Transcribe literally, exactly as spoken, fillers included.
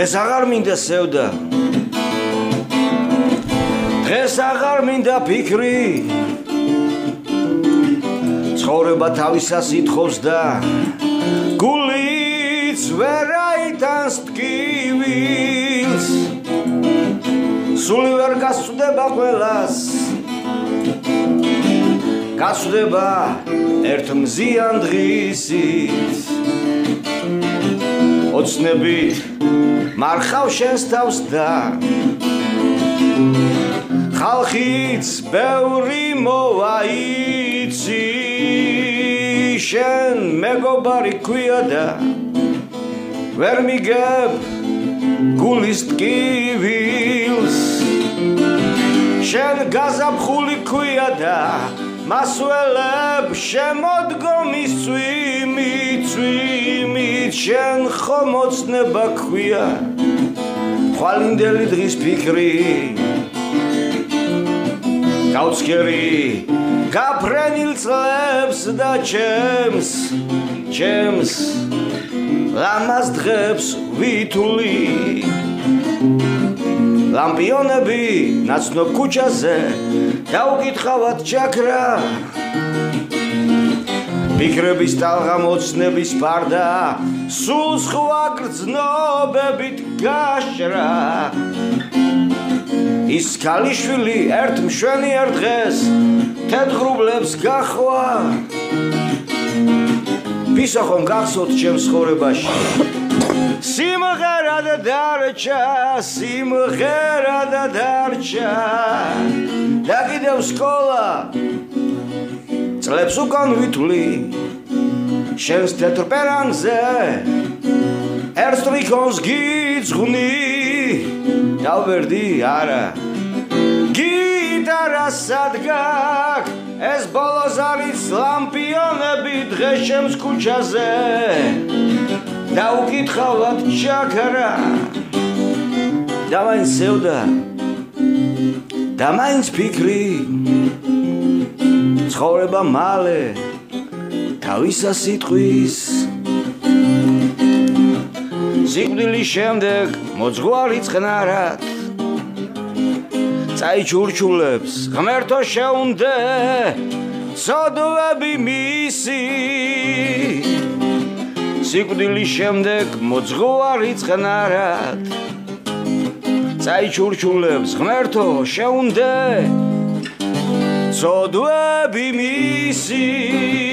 დღეს აღარ მინდა სევდა, დღეს აღარ მინდა ფიქრი, ცხოვრება თავისას ითხოვს და გულიც ვერ აიტანს ტკივილს, სული ვერ გასწვდება ყველას, გასწვდება ერთ მზიან დღისით. Ოცნებით მარხავ შენს თავს და ხალხიც ბევრი მოვაიცი, შენ მეგობარი ქვია და ვერ მიგებ გულის ტკივილს, შენ გაზაფხული ქვია და მას ველებ შემოდგომის წვიმი, წვიმი, შენ ხომ ოცნება ქვია, ხვალინდელი დღის ფიქრი, გავცქერი გაფრენილ წლებს და ჩემს, ჩემს ლამაზ დღებს ვითვლი, ლამპიონები ნაცნო ქუჩაზე დაუკითხავად ჩაქრა, ფიქრების ტალღა მოცნების პარდა სულ სხვა გრძნობებით გაშრა, ის ქალიშვილი ერთ მშვენიერ დღეს თეთრგრუბლებს გახვა, ფისა ხომ გახსოვთ ჩემს ცხოვრებაში სიმღერა და დარჩა, სიმღერა და დარჩა, და კიდევ სკოლა წლებს უკან ვითვლი, შენს თეთრ პერანგზე ერთ სტრიქონს გიძღვნი, დავერდი არა გიტარა სადგაქ, ეს ბოლოს არის ლამპიონები დღეს ჩემს ქუჩაზე დაუკითხავად ჩაქრა, და მაინც სევდა და მაინც ფიქრი, ცხოვრება მალე თავისა სიტყვის, სიკვდილის შემდეგ მოძღვარი წყნარად წაიჩურჩულებს ღმერთო შეუნდე სოდვები მისი, სიკვდილის შემდეგ მოძღვარი წყნარად წაიჩურჩულებს ღმერთო შეუნდე სოდვები მისი.